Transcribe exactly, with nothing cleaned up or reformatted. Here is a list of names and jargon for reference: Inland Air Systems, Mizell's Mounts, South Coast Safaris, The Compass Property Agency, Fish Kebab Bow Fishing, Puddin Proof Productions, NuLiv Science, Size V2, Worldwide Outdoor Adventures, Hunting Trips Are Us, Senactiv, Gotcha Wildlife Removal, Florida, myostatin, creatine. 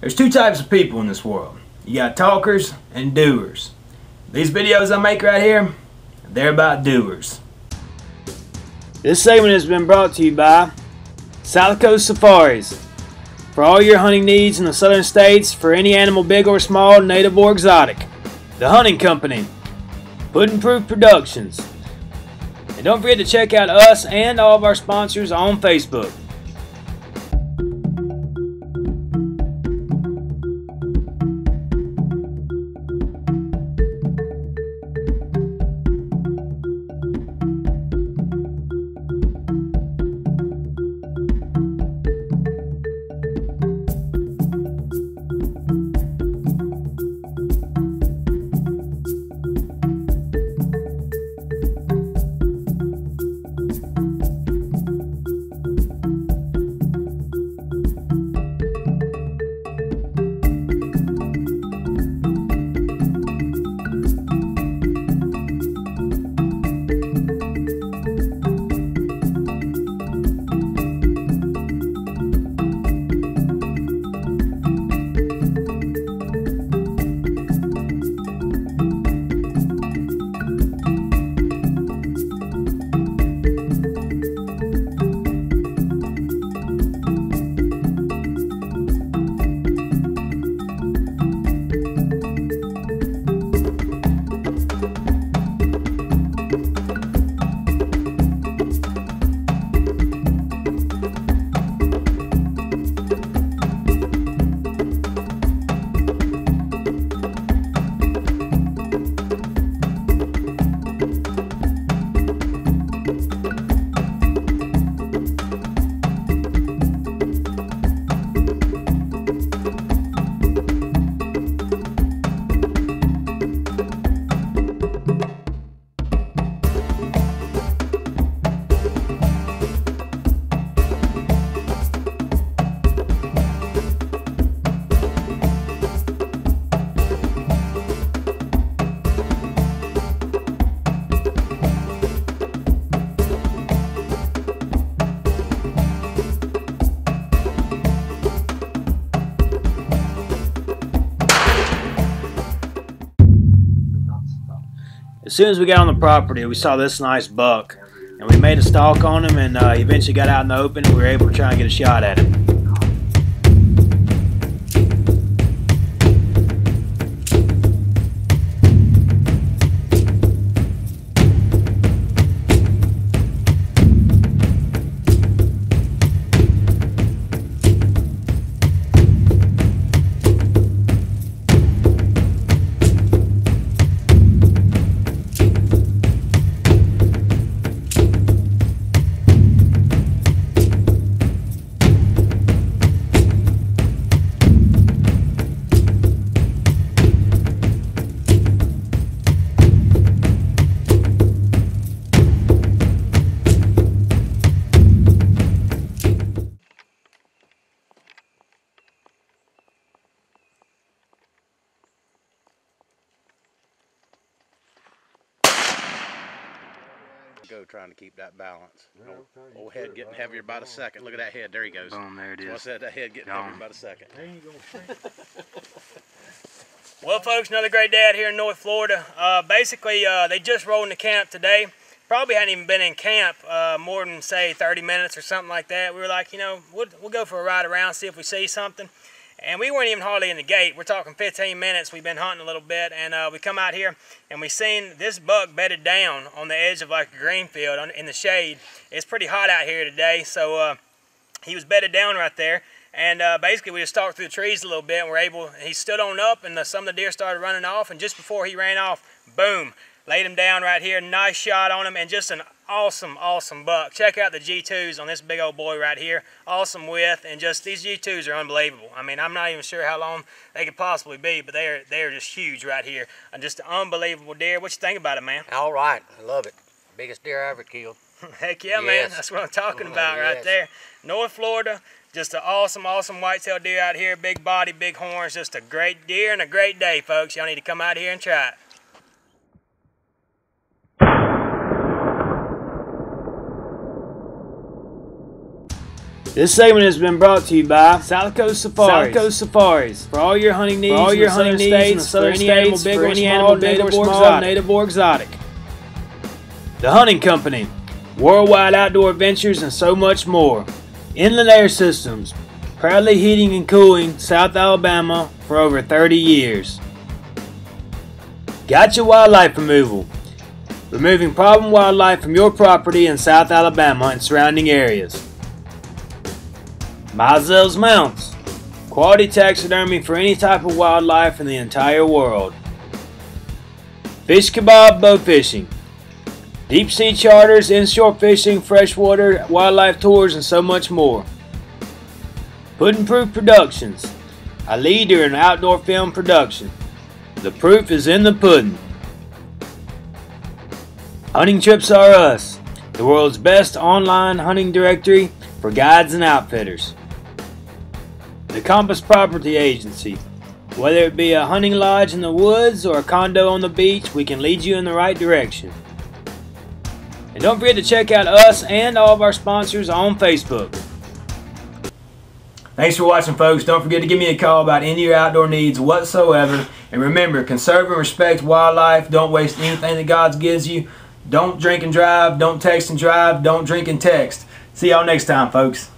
There's two types of people in this world. You got talkers and doers. These videos I make right here, they're about doers. This segment has been brought to you by South Coast Safaris. For all your hunting needs in the southern states, for any animal big or small, native or exotic. The Hunting Company. Puddin Proof Productions. And don't forget to check out us and all of our sponsors on Facebook. As soon as we got on the property, we saw this nice buck, and we made a stalk on him, and uh, eventually got out in the open, and we were able to try and get a shot at him. Go trying to keep that balance. Yeah, old, old head getting heavier by the second. Look at that head. There he goes. Boom, there it is. So I said that head getting heavier by the second. Well, folks, another great day out here in North Florida. Uh, basically, uh, they just rolled into camp today. Probably hadn't even been in camp uh, more than, say, thirty minutes or something like that. We were like, you know, we'll, we'll go for a ride around, see if we see something. And we weren't even hardly in the gate. We're talking fifteen minutes. We've been hunting a little bit, and uh, we come out here, and we seen this buck bedded down on the edge of like a green field on, in the shade. It's pretty hot out here today, so uh, he was bedded down right there. And uh, basically, we just stalked through the trees a little bit, and we're able. He stood on up, and the, some of the deer started running off. And just before he ran off, boom, laid him down right here. Nice shot on him, and just an awesome, awesome buck. Check out the G twos on this big old boy right here. Awesome width, and just these G twos are unbelievable. I mean, I'm not even sure how long they could possibly be, but they are they are just huge right here. And just an unbelievable deer. What you think about it, man? All right, I love it. Biggest deer I ever killed. Heck yeah, yes. Man. That's what I'm talking about right yes. there. North Florida, just an awesome, awesome whitetail deer out here. Big body, big horns. Just a great deer and a great day, folks. Y'all need to come out here and try it. This segment has been brought to you by South Coast Safaris. South Coast Safaris. For all your hunting needs, for all your hunting needs, for any animal, big or small, native or small, native or exotic. The Hunting Company, Worldwide Outdoor Adventures, and so much more. Inland Air Systems, proudly heating and cooling South Alabama for over thirty years. Gotcha Wildlife Removal, removing problem wildlife from your property in South Alabama and surrounding areas. Mizell's Mounts, quality taxidermy for any type of wildlife in the entire world. Fish Kebab Bow Fishing, deep sea charters, inshore fishing, freshwater, wildlife tours, and so much more. Puddin Proof Productions, a leader in outdoor film production. The proof is in the pudding. Hunting Trips Are Us, the world's best online hunting directory for guides and outfitters. The Compass Property Agency. Whether it be a hunting lodge in the woods or a condo on the beach, we can lead you in the right direction. And don't forget to check out us and all of our sponsors on Facebook. Thanks for watching, folks. Don't forget to give me a call about any of your outdoor needs whatsoever. And remember, conserve and respect wildlife. Don't waste anything that God gives you. Don't drink and drive. Don't text and drive. Don't drink and text. See y'all next time, folks.